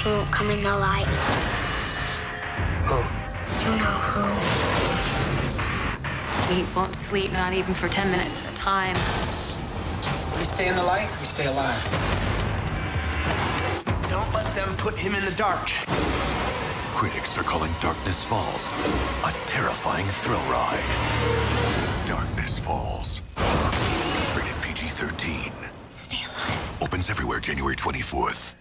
she won't come in the light. Oh. You know who. He won't sleep, not even for 10 minutes at a time. We stay in the light, we stay alive. Don't let them put him in the dark. Critics are calling Darkness Falls a terrifying thrill ride. Darkness Falls. Rated PG-13. Stay alive. Opens everywhere January 24th.